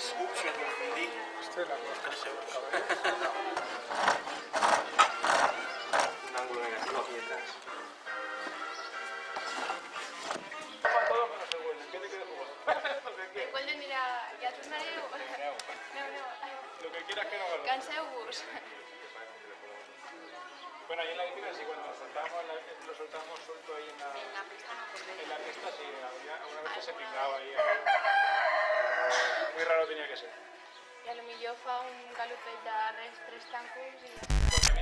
es un circuncidí. Este es la mosca, seguro. Un ángulo negativo aquí detrás. Para todo menos el huele. ¿Qué te quieres jugar? El huele mira, ya tornareu. No. Lo que quieras que no me lo. Canseu-vos. Bueno, ahí en la piscina sí, cuando lo soltamos suelto ahí en la... En la pista no, porque... En la pista sí, una vez se pingaba ahí. Muy raro tenía que ser. I potser fa un galopet de res, tres tancos i...